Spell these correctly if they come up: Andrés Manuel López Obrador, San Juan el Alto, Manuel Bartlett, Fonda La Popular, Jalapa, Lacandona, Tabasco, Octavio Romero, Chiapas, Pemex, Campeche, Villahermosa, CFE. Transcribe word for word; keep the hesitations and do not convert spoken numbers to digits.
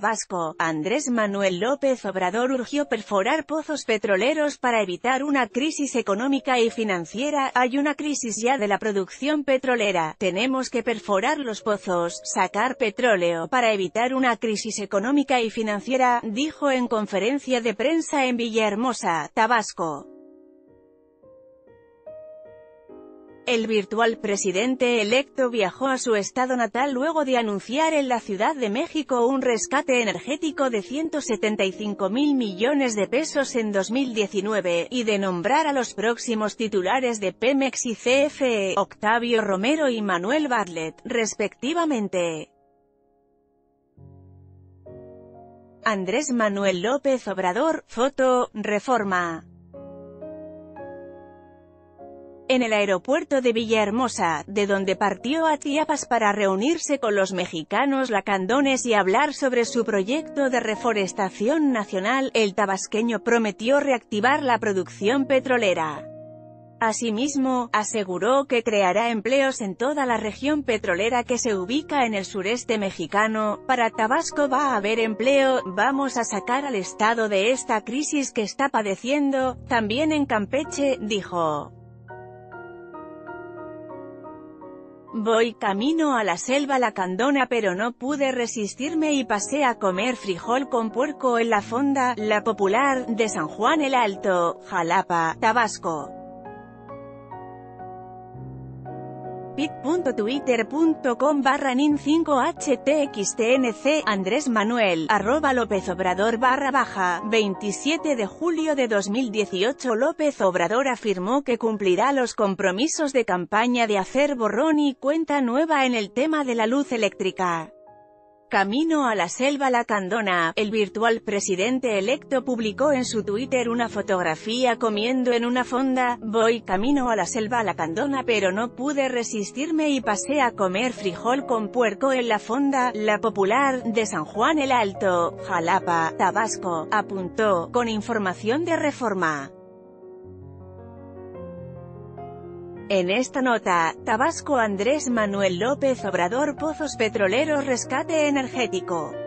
Tabasco, Andrés Manuel López Obrador urgió perforar pozos petroleros para evitar una crisis económica y financiera. Hay una crisis ya de la producción petrolera, tenemos que perforar los pozos, sacar petróleo para evitar una crisis económica y financiera, dijo en conferencia de prensa en Villahermosa, Tabasco. El virtual presidente electo viajó a su estado natal luego de anunciar en la Ciudad de México un rescate energético de ciento setenta y cinco mil millones de pesos en dos mil diecinueve, y de nombrar a los próximos titulares de Pemex y C F E, Octavio Romero y Manuel Bartlett, respectivamente. Andrés Manuel López Obrador, foto, Reforma. En el aeropuerto de Villahermosa, de donde partió a Chiapas para reunirse con los mexicanos lacandones y hablar sobre su proyecto de reforestación nacional, el tabasqueño prometió reactivar la producción petrolera. Asimismo, aseguró que creará empleos en toda la región petrolera que se ubica en el sureste mexicano. Para Tabasco va a haber empleo, vamos a sacar al estado de esta crisis que está padeciendo, también en Campeche, dijo. Voy camino a la selva lacandona pero no pude resistirme y pasé a comer frijol con puerco en la Fonda La Popular, de San Juan el Alto, Jalapa, Tabasco. pic punto twitter punto com barra nin cinco h t x t n c Andrés Manuel, arroba López Obrador barra baja, veintisiete de julio de dos mil dieciocho. López Obrador afirmó que cumplirá los compromisos de campaña de hacer borrón y cuenta nueva en el tema de la luz eléctrica. Camino a la selva lacandona, el virtual presidente electo publicó en su Twitter una fotografía comiendo en una fonda. Voy camino a la selva lacandona pero no pude resistirme y pasé a comer frijol con puerco en la Fonda La Popular, de San Juan el Alto, Jalapa, Tabasco, apuntó, con información de Reforma. En esta nota, Tabasco, Andrés Manuel López Obrador, pozos petroleros, rescate energético.